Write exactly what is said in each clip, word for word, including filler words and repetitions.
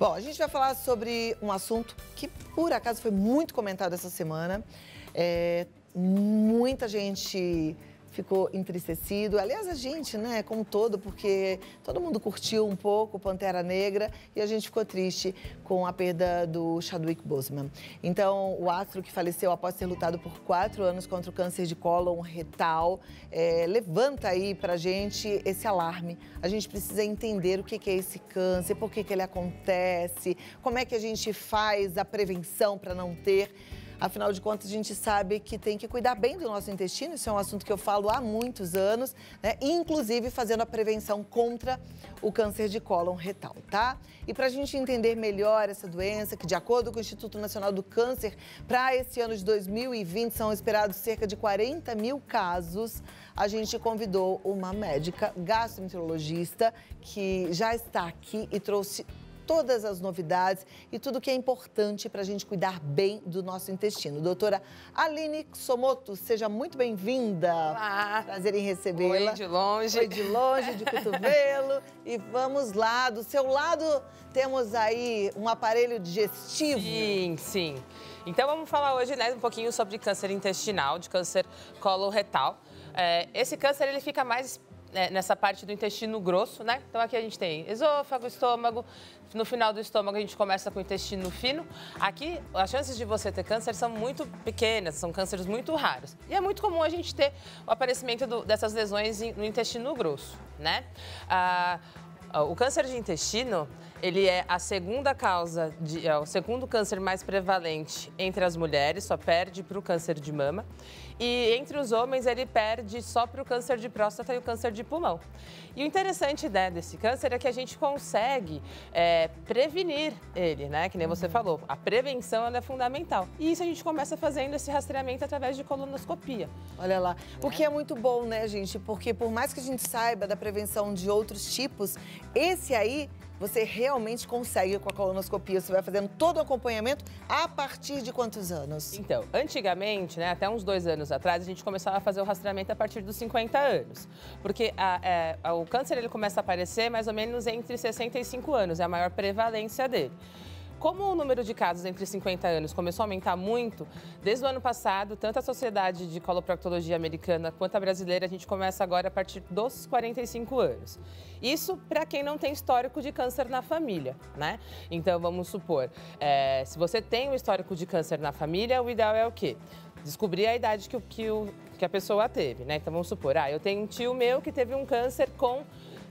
Bom, a gente vai falar sobre um assunto que, por acaso, foi muito comentado essa semana. É, muita gente ficou entristecido. Aliás, a gente, né, como todo, porque todo mundo curtiu um pouco Pantera Negra e a gente ficou triste com a perda do Chadwick Boseman. Então, o astro que faleceu após ter lutado por quatro anos contra o câncer de cólon retal, é, levanta aí pra gente esse alarme. A gente precisa entender o que que é esse câncer, por que que ele acontece, como é que a gente faz a prevenção para não ter. Afinal de contas, a gente sabe que tem que cuidar bem do nosso intestino, isso é um assunto que eu falo há muitos anos, né? Inclusive fazendo a prevenção contra o câncer de cólon retal, tá? E para a gente entender melhor essa doença, que de acordo com o Instituto Nacional do Câncer, para esse ano de dois mil e vinte são esperados cerca de quarenta mil casos, a gente convidou uma médica gastroenterologista que já está aqui e trouxe todas as novidades e tudo que é importante para a gente cuidar bem do nosso intestino. Doutora Aline Kusumoto, seja muito bem-vinda. Olá. Prazer em recebê-la. Oi, de longe. Oi, de longe, de cotovelo. E vamos lá, do seu lado temos aí um aparelho digestivo. Sim, sim. Então vamos falar hoje, né, um pouquinho sobre câncer intestinal, de câncer colorretal. É, esse câncer, ele fica mais nessa parte do intestino grosso, né? Então aqui a gente tem esôfago, estômago. No final do estômago a gente começa com o intestino fino. Aqui as chances de você ter câncer são muito pequenas, são cânceres muito raros. E é muito comum a gente ter o aparecimento do, dessas lesões no intestino grosso, né? Ah, o câncer de intestino, ele é a segunda causa, de, é o segundo câncer mais prevalente entre as mulheres, só perde para o câncer de mama. E entre os homens, ele perde só para o câncer de próstata e o câncer de pulmão. E o interessante, né, desse câncer é que a gente consegue é, prevenir ele, né? Que nem você falou, a prevenção ela é fundamental. E isso a gente começa fazendo esse rastreamento através de colonoscopia. Olha lá, né? O que é muito bom, né, gente? Porque por mais que a gente saiba da prevenção de outros tipos, esse aí você realmente consegue com a colonoscopia, você vai fazendo todo o acompanhamento a partir de quantos anos? Então, antigamente, né, até uns dois anos atrás, a gente começava a fazer o rastreamento a partir dos cinquenta anos. Porque a, a, o câncer ele começa a aparecer mais ou menos entre sessenta e cinco anos, é a maior prevalência dele. Como o número de casos entre cinquenta anos começou a aumentar muito, desde o ano passado, tanto a Sociedade de Coloproctologia Americana quanto a brasileira, a gente começa agora a partir dos quarenta e cinco anos. Isso para quem não tem histórico de câncer na família, né? Então, vamos supor, é, se você tem um histórico de câncer na família, o ideal é o quê? Descobrir a idade que, que, o, que a pessoa teve, né? Então, vamos supor, ah, eu tenho um tio meu que teve um câncer com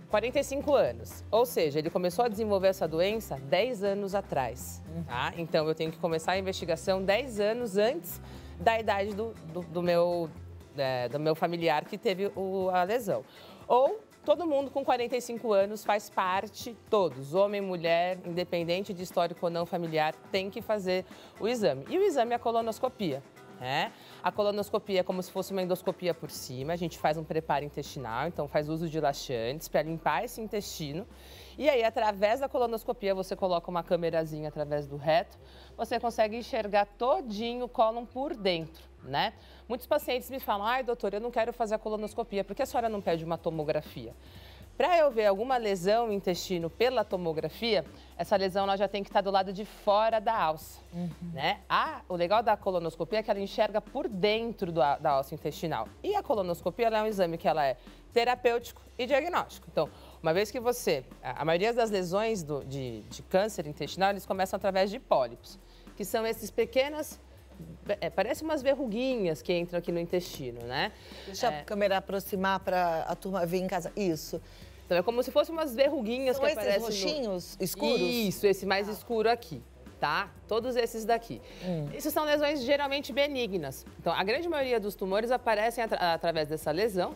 quarenta e cinco anos, ou seja, ele começou a desenvolver essa doença dez anos atrás, tá? Então, eu tenho que começar a investigação dez anos antes da idade do, do, do, meu, é, do meu familiar que teve o, a lesão. Ou todo mundo com quarenta e cinco anos faz parte, todos, homem, mulher, independente de histórico ou não familiar, tem que fazer o exame. E o exame é a colonoscopia. É. A colonoscopia é como se fosse uma endoscopia por cima, a gente faz um preparo intestinal, então faz uso de laxantes para limpar esse intestino. E aí, através da colonoscopia, você coloca uma câmerazinha através do reto, você consegue enxergar todinho o cólon por dentro, né? Muitos pacientes me falam, ai doutora, eu não quero fazer a colonoscopia, por que a senhora não pede uma tomografia? Para eu ver alguma lesão no intestino pela tomografia, essa lesão ela já tem que estar do lado de fora da alça, uhum, né? Ah, o legal da colonoscopia é que ela enxerga por dentro do, da alça intestinal. E a colonoscopia ela é um exame que ela é terapêutico e diagnóstico. Então, uma vez que você... A maioria das lesões do, de, de câncer intestinal, eles começam através de pólipos, que são esses pequenas... É, parece umas verruguinhas que entram aqui no intestino, né? Deixa é. a câmera aproximar para a turma ver em casa. Isso. Então, é como se fossem umas verruguinhas. São que aparecem esses roxinhos no... escuros? Isso, esse mais ah. escuro aqui, tá? Todos esses daqui. Hum. Isso são lesões geralmente benignas. Então, a grande maioria dos tumores aparecem atra através dessa lesão.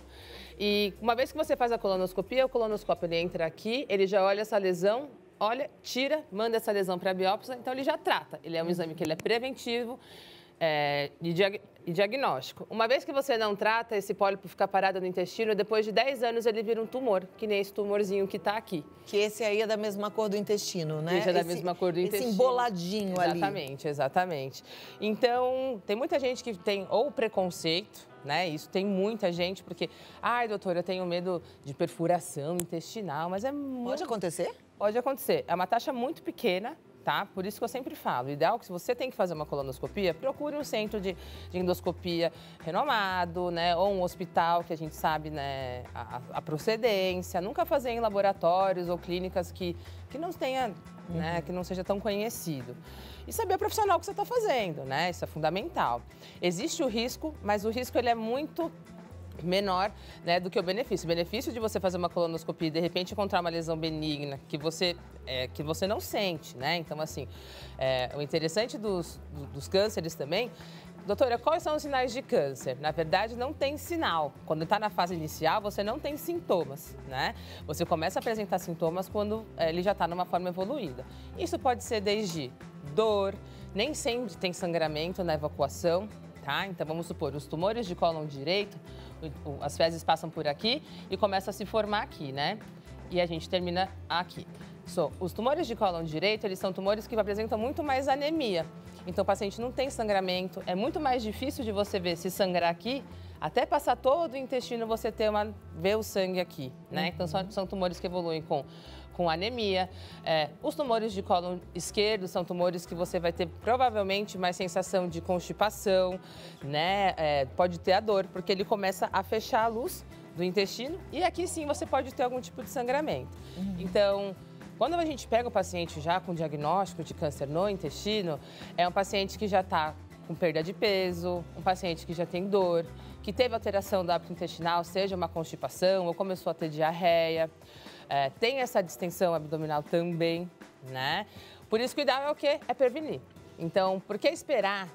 E uma vez que você faz a colonoscopia, o colonoscópio ele entra aqui, ele já olha essa lesão, olha, tira, manda essa lesão para a biópsia, então ele já trata. Ele é um exame que ele é preventivo é, e, diag e diagnóstico. Uma vez que você não trata, esse pólipo fica parado no intestino, depois de dez anos ele vira um tumor, que nem esse tumorzinho que está aqui. Que esse aí é da mesma cor do intestino, né? Esse é da mesma cor do intestino. Esse emboladinho ali. Exatamente, exatamente. Então, tem muita gente que tem ou preconceito, né? Isso tem muita gente, porque... Ai, doutora, eu tenho medo de perfuração intestinal, mas é muito... Pode acontecer? pode acontecer. É uma taxa muito pequena, tá? Por isso que eu sempre falo, o ideal é que se você tem que fazer uma colonoscopia, procure um centro de, de endoscopia renomado, né? Ou um hospital que a gente sabe, né, a, a procedência. Nunca fazer em laboratórios ou clínicas que, que não tenha, né, que não seja tão conhecido. E saber o profissional que você está fazendo, né? Isso é fundamental. Existe o risco, mas o risco ele é muito menor, né, do que o benefício. O benefício de você fazer uma colonoscopia e de repente encontrar uma lesão benigna que você, é, que você não sente, né? Então, assim, é, o interessante dos, dos cânceres também... Doutora, quais são os sinais de câncer? Na verdade, não tem sinal. Quando está na fase inicial, você não tem sintomas, né? Você começa a apresentar sintomas quando ele já está numa forma evoluída. Isso pode ser desde dor, nem sempre tem sangramento na evacuação, tá? Então, vamos supor, os tumores de cólon direito, as fezes passam por aqui e começa a se formar aqui, né? E a gente termina aqui. So, os tumores de cólon direito, eles são tumores que apresentam muito mais anemia. Então, o paciente não tem sangramento, é muito mais difícil de você ver se sangrar aqui, até passar todo o intestino você ter uma, ver o sangue aqui, né? Então, são, são tumores que evoluem com... com anemia. É, os tumores de cólon esquerdo são tumores que você vai ter provavelmente mais sensação de constipação, né? É, pode ter a dor, porque ele começa a fechar a luz do intestino e aqui sim você pode ter algum tipo de sangramento. Uhum. Então, quando a gente pega o paciente já com diagnóstico de câncer no intestino, é um paciente que já está com perda de peso, um paciente que já tem dor, que teve alteração do hábito intestinal, seja uma constipação ou começou a ter diarreia. É, tem essa distensão abdominal também, né? Por isso, cuidar é o quê? É prevenir. Então, por que esperar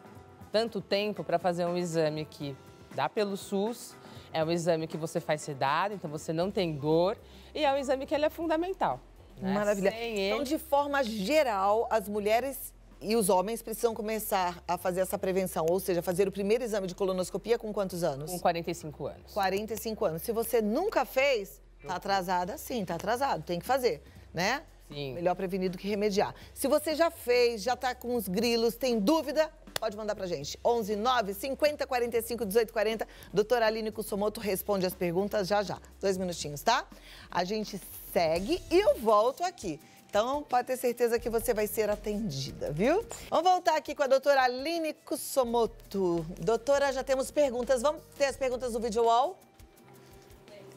tanto tempo para fazer um exame que dá pelo SUS? É um exame que você faz sedado, então você não tem dor. E é um exame que ele é fundamental. Né? Maravilha. Sem então, ele... de forma geral, as mulheres... E os homens precisam começar a fazer essa prevenção, ou seja, fazer o primeiro exame de colonoscopia com quantos anos? Com quarenta e cinco anos. quarenta e cinco anos. Se você nunca fez, tá atrasada? Sim, tá atrasado, tem que fazer, né? Sim. Melhor prevenir do que remediar. Se você já fez, já tá com os grilos, tem dúvida, pode mandar pra gente. onze, nove, cinquenta, quarenta e cinco, dezoito, quarenta. Doutora Aline Kusumoto responde as perguntas já já. Dois minutinhos, tá? A gente segue e eu volto aqui. Então, pode ter certeza que você vai ser atendida, viu? Vamos voltar aqui com a doutora Aline Kusumoto. Doutora, já temos perguntas. Vamos ter as perguntas no vídeo wall?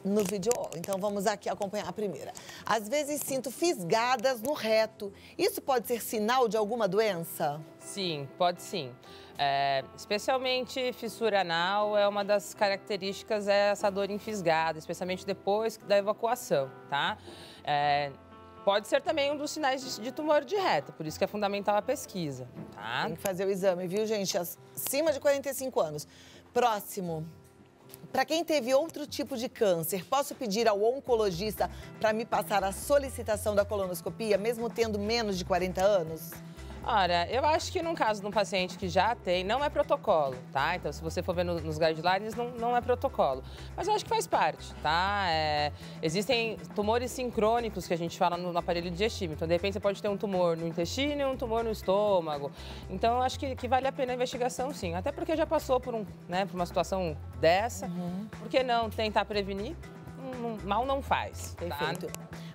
No vídeo wall. Então, vamos aqui acompanhar a primeira. Às vezes, sinto fisgadas no reto. Isso pode ser sinal de alguma doença? Sim, pode sim. É, especialmente fissura anal é uma das características, é essa dor em fisgada, especialmente depois da evacuação, tá? É... Pode ser também um dos sinais de tumor de reto, por isso que é fundamental a pesquisa, tá? Tem que fazer o exame, viu, gente? Acima de quarenta e cinco anos. Próximo. Para quem teve outro tipo de câncer, posso pedir ao oncologista para me passar a solicitação da colonoscopia, mesmo tendo menos de quarenta anos? Ora, eu acho que num caso de um paciente que já tem, não é protocolo, tá? Então, se você for ver no, nos guidelines, não, não é protocolo. Mas eu acho que faz parte, tá? É, existem tumores sincrônicos que a gente fala no, no aparelho digestivo. Então, de repente, você pode ter um tumor no intestino e um tumor no estômago. Então, eu acho que, que vale a pena a investigação, sim. Até porque já passou por, um, né, por uma situação dessa. Uhum. Por que não tentar prevenir? Um, um, mal não faz, tá? Perfeito.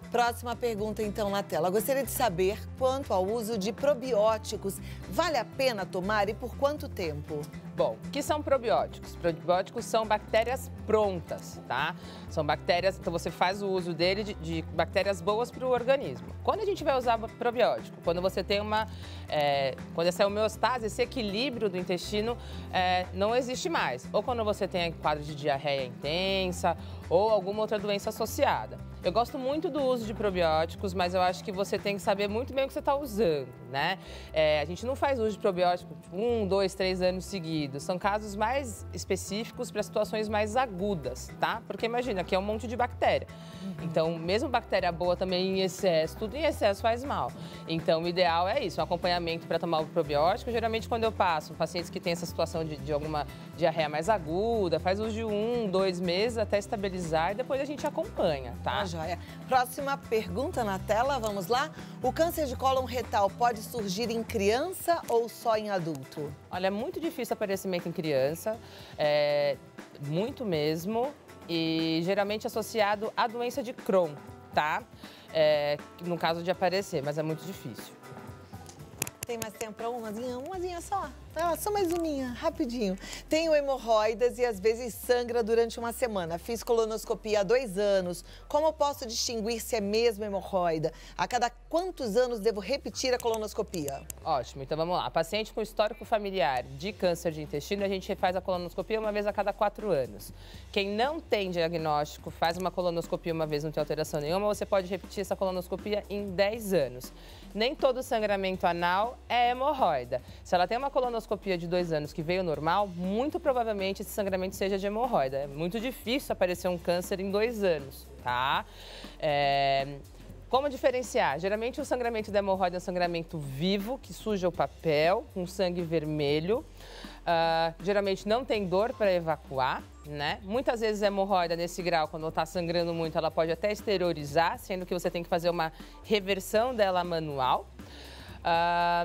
Próxima pergunta, então, na tela. Gostaria de saber quanto ao uso de probióticos. Vale a pena tomar e por quanto tempo? Bom, o que são probióticos? Probióticos são bactérias prontas, tá? São bactérias, então você faz o uso dele de, de bactérias boas para o organismo. Quando a gente vai usar probiótico? Quando você tem uma... É, quando essa homeostase, esse equilíbrio do intestino é, não existe mais. Ou quando você tem quadro de diarreia intensa ou alguma outra doença associada. Eu gosto muito do uso de probióticos, mas eu acho que você tem que saber muito bem o que você está usando, né? É, a gente não faz uso de probiótico um, dois, três anos seguidos. São casos mais específicos para situações mais agudas, tá? Porque imagina, aqui é um monte de bactéria. Então, mesmo bactéria boa também em excesso, tudo em excesso faz mal. Então, o ideal é isso, um acompanhamento para tomar o probiótico. Geralmente, quando eu passo, pacientes que têm essa situação de, de alguma diarreia mais aguda, faz uso de um, dois meses até estabilizar e depois a gente acompanha, tá? Próxima pergunta na tela, vamos lá. O câncer de cólon retal pode surgir em criança ou só em adulto? Olha, é muito difícil aparecimento em criança, é, muito mesmo, e geralmente associado à doença de Crohn, tá? é, no caso de aparecer, mas é muito difícil. Tem mais tempo para umazinha? Umazinha só? Ah, só mais uminha, rapidinho. Tenho hemorroidas e às vezes sangra durante uma semana. Fiz colonoscopia há dois anos. Como eu posso distinguir se é mesmo hemorroida? A cada quantos anos devo repetir a colonoscopia? Ótimo, então vamos lá. Paciente com histórico familiar de câncer de intestino, a gente faz a colonoscopia uma vez a cada quatro anos. Quem não tem diagnóstico, faz uma colonoscopia uma vez, não tem alteração nenhuma, você pode repetir essa colonoscopia em dez anos. Nem todo sangramento anal é hemorroida. Se ela tem uma colonoscopia de dois anos que veio normal, muito provavelmente esse sangramento seja de hemorroida. É muito difícil aparecer um câncer em dois anos, tá? É... Como diferenciar? Geralmente o sangramento da hemorroida é um sangramento vivo, que suja o papel, com sangue vermelho. Uh, geralmente não tem dor para evacuar, né? Muitas vezes a hemorroida nesse grau, quando está sangrando muito, ela pode até exteriorizar, sendo que você tem que fazer uma reversão dela manual.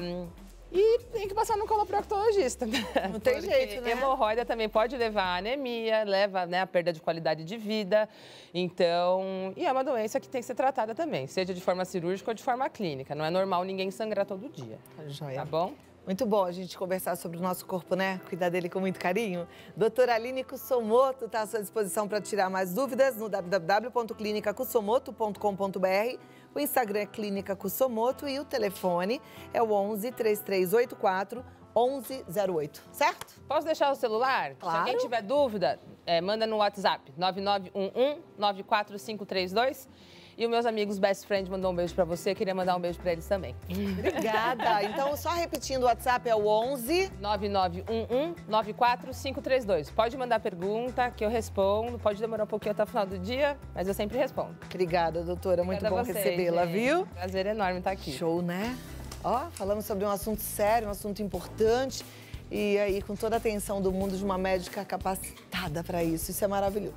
Um, e tem que passar no coloproctologista. Não tem jeito, né? Hemorroida também pode levar a anemia, leva, né, a perda de qualidade de vida. Então, e é uma doença que tem que ser tratada também, seja de forma cirúrgica ou de forma clínica. Não é normal ninguém sangrar todo dia. Joia. Tá bom? Muito bom a gente conversar sobre o nosso corpo, né? Cuidar dele com muito carinho. Doutora Aline Kusumoto está à sua disposição para tirar mais dúvidas no w w w ponto clínica kusumoto ponto com ponto b r. O Instagram é Clínica Kusumoto e o telefone é o onze, três três oito quatro, um um zero oito, certo? Posso deixar o celular? Claro. Se alguém tiver dúvida, é, manda no WhatsApp, nove nove um um, nove quatro cinco três dois. E os meus amigos Best Friend mandou um beijo pra você, queria mandar um beijo pra eles também. Obrigada. Então, só repetindo, o WhatsApp é o onze, nove nove um um, nove quatro cinco três dois. Pode mandar pergunta que eu respondo, pode demorar um pouquinho até o final do dia, mas eu sempre respondo. Obrigada, doutora. Muito bom recebê-la, viu? Prazer enorme estar aqui. Show, né? Ó, falamos sobre um assunto sério, um assunto importante e aí com toda a atenção do mundo de uma médica capacitada pra isso. Isso é maravilhoso.